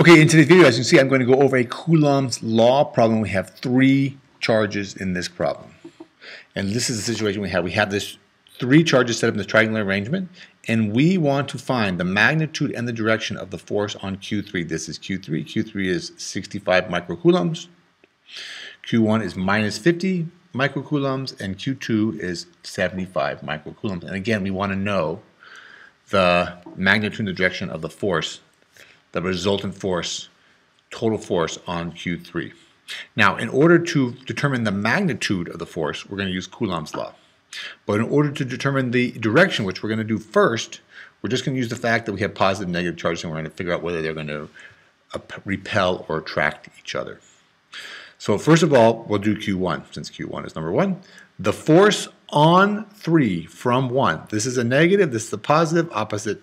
Okay, in today's video, as you can see, I'm going to go over a Coulomb's law problem. We have three charges in this problem. And this is the situation we have. We have this three charges set up in this triangular arrangement, and we want to find the magnitude and the direction of the force on Q3. This is Q3. Q3 is 65 microcoulombs. Q1 is minus 50 microcoulombs, and Q2 is 75 microcoulombs. And again, we want to know the magnitude and the direction of the force, the resultant force, total force on Q3. Now, in order to determine the magnitude of the force, we're going to use Coulomb's law. But in order to determine the direction, which we're going to do first, we're just going to use the fact that we have positive and negative charges, and we're going to figure out whether they're going to repel or attract each other. So first of all, we'll do Q1, since Q1 is number 1. The force on 3 from 1. This is a negative, this is a positive, opposite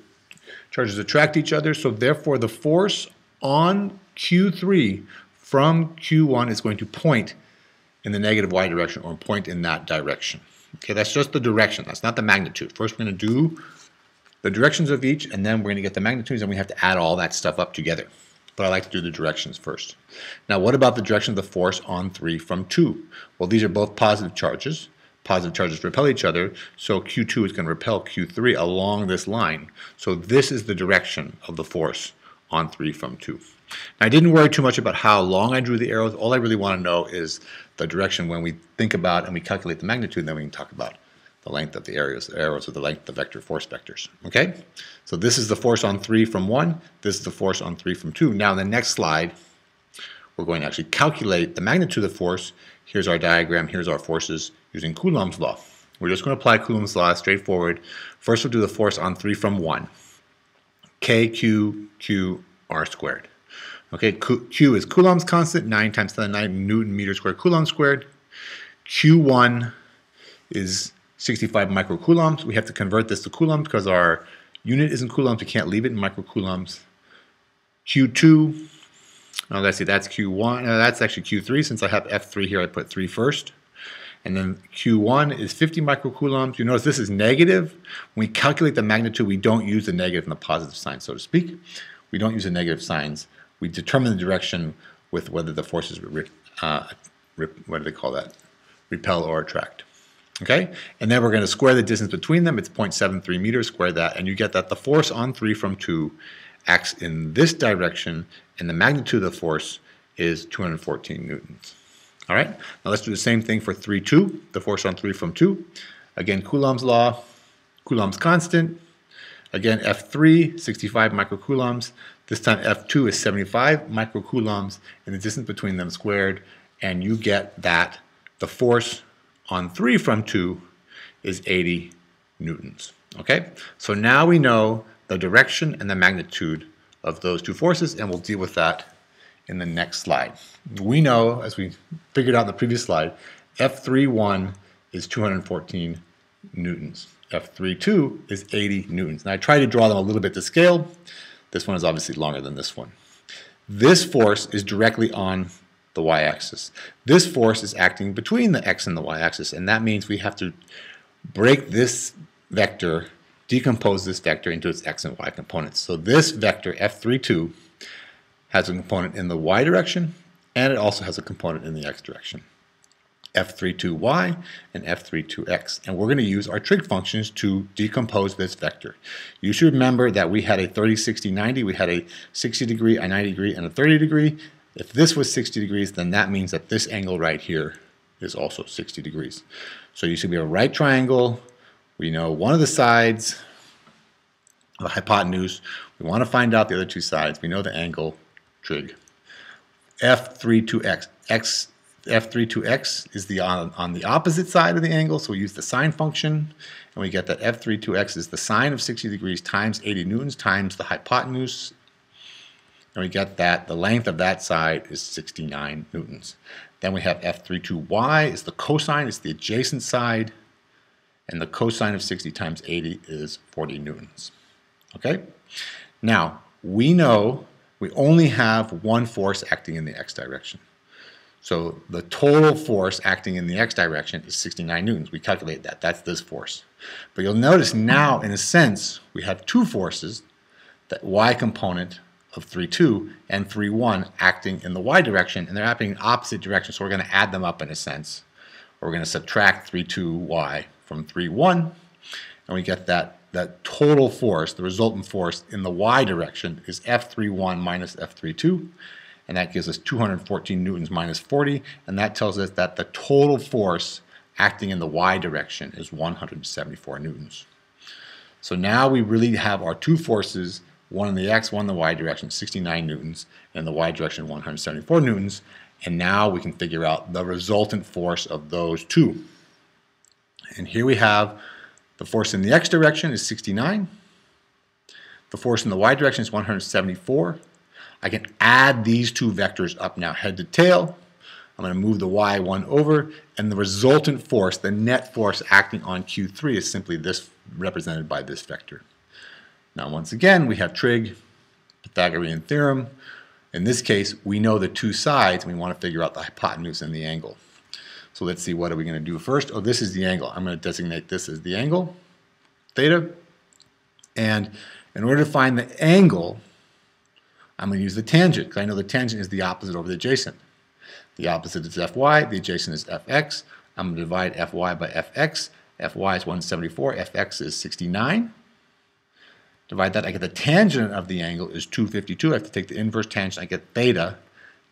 charges attract each other, so therefore the force on Q3 from Q1 is going to point in the negative y direction, or point in that direction. Okay, that's just the direction, that's not the magnitude. First we're going to do the directions of each, and then we're going to get the magnitudes, and we have to add all that stuff up together. But I like to do the directions first. Now what about the direction of the force on 3 from 2? Well, these are both positive charges. Positive charges repel each other, so Q2 is going to repel Q3 along this line. So this is the direction of the force on 3 from 2. Now, I didn't worry too much about how long I drew the arrows. All I really want to know is the direction when we think about and we calculate the magnitude, and then we can talk about the length of the arrows or the length of the vector force vectors. Okay? So this is the force on 3 from 1. This is the force on 3 from 2. Now, in the next slide, we're going to actually calculate the magnitude of the force. Here's our diagram, here's our forces using Coulomb's law. We're just going to apply Coulomb's law straightforward. First we'll do the force on 3 from 1. K, Q, Q, R squared. Okay, Q is Coulomb's constant, 9 times 10 to the 9 newton meter squared, Coulomb squared. Q1 is 65 microcoulombs. We have to convert this to coulombs because our unit is in coulombs. We can't leave it in microcoulombs. Q2. Now let's see, that's Q1, no, that's actually Q3, since I have F3 here, I put 3 first. And then Q1 is 50 microcoulombs. You notice this is negative. When we calculate the magnitude, we don't use the negative and the positive sign, so to speak. We don't use the negative signs. We determine the direction with whether the forces, what do they call that? Repel or attract. Okay? And then we're going to square the distance between them. It's 0.73 meters, square that, and you get that the force on 3 from 2 acts in this direction, and the magnitude of the force is 214 newtons. All right, now let's do the same thing for 3, 2, the force on 3 from 2. Again, Coulomb's law, Coulomb's constant. Again, F3, 65 microcoulombs. This time F2 is 75 microcoulombs, and the distance between them squared, and you get that the force on 3 from 2 is 80 newtons. Okay, so now we know the direction and the magnitude of those two forces, and we'll deal with that in the next slide. We know, as we figured out in the previous slide, F3.1 is 214 newtons. F3.2 is 80 newtons. And I try to draw them a little bit to scale. This one is obviously longer than this one. This force is directly on the y-axis. This force is acting between the x and the y-axis, and that means we have to break this vector, decompose this vector into its x and y components. So this vector, F32, has a component in the y direction, and it also has a component in the x direction. F32y and F32x. And we're going to use our trig functions to decompose this vector. You should remember that we had a 30, 60, 90. We had a 60 degree, a 90 degree, and a 30 degree. If this was 60 degrees, then that means that this angle right here is also 60 degrees. So you should be a right triangle. We know one of the sides, the hypotenuse. We want to find out the other two sides. We know the angle, trig. F32x. F32x is on the opposite side of the angle, so we use the sine function, and we get that F32x is the sine of 60 degrees times 80 newtons times the hypotenuse, and we get that the length of that side is 69 newtons. Then we have F32y is the cosine, it's the adjacent side, and the cosine of 60 times 80 is 40 newtons. Okay? Now, we know we only have one force acting in the x direction. So the total force acting in the x direction is 69 newtons. We calculate that. That's this force. But you'll notice now, in a sense, we have two forces, that y component of 3, 2 and 3, 1 acting in the y direction, and they're acting in opposite directions, so we're going to add them up in a sense. We're going to subtract 3, 2, y from 3, 1, and we get that total force, the resultant force in the y direction is F31 minus F32, and that gives us 214 newtons minus 40, and that tells us that the total force acting in the y direction is 174 newtons. So now we really have our two forces, one in the x, one in the y direction, 69 newtons, and in the y direction 174 newtons, and now we can figure out the resultant force of those two. And here we have the force in the x direction is 69. The force in the y direction is 174. I can add these two vectors up now head to tail. I'm going to move the y one over, and the resultant force, the net force acting on Q3, is simply this, represented by this vector. Now once again we have trig, Pythagorean theorem. In this case we know the two sides and we want to figure out the hypotenuse and the angle. So let's see, what are we going to do first? Oh, this is the angle. I'm going to designate this as the angle, theta. And in order to find the angle, I'm going to use the tangent, because I know the tangent is the opposite over the adjacent. The opposite is Fy, the adjacent is Fx. I'm going to divide Fy by Fx. Fy is 174, Fx is 69. Divide that, I get the tangent of the angle is 252. I have to take the inverse tangent, I get theta.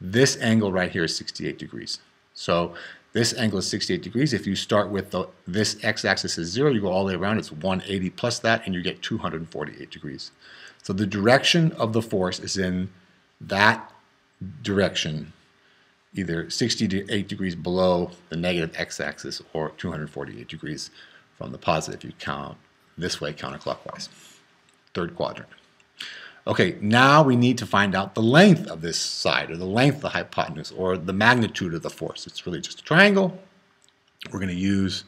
This angle right here is 68 degrees. So this angle is 68 degrees. If you start with this x-axis is 0, you go all the way around, it's 180 plus that, and you get 248 degrees. So the direction of the force is in that direction, either 68 degrees below the negative x-axis or 248 degrees from the positive, you count this way counterclockwise, third quadrant. Okay, now we need to find out the length of this side, or the length of the hypotenuse, or the magnitude of the force. It's really just a triangle. We're going to use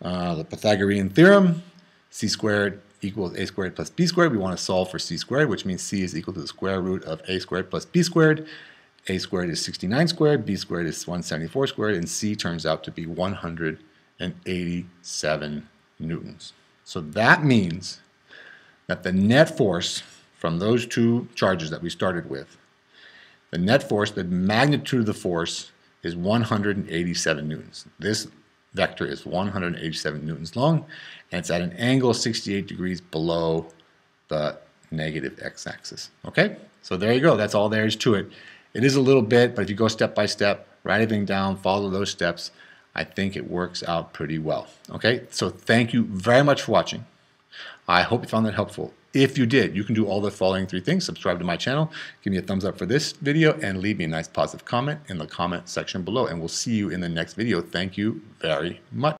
the Pythagorean theorem. C squared equals a squared plus b squared. We want to solve for c squared, which means c is equal to the square root of a squared plus b squared. A squared is 69 squared, b squared is 174 squared, and c turns out to be 187 newtons. So that means that the net force from those two charges that we started with, the net force, the magnitude of the force, is 187 newtons. This vector is 187 newtons long, and it's at an angle 68 degrees below the negative x-axis. Okay? So there you go. That's all there is to it. It is a little bit, but if you go step by step, write everything down, follow those steps, I think it works out pretty well. Okay? So thank you very much for watching. I hope you found that helpful. If you did, you can do all the following three things. Subscribe to my channel, give me a thumbs up for this video, and leave me a nice positive comment in the comment section below. And we'll see you in the next video. Thank you very much.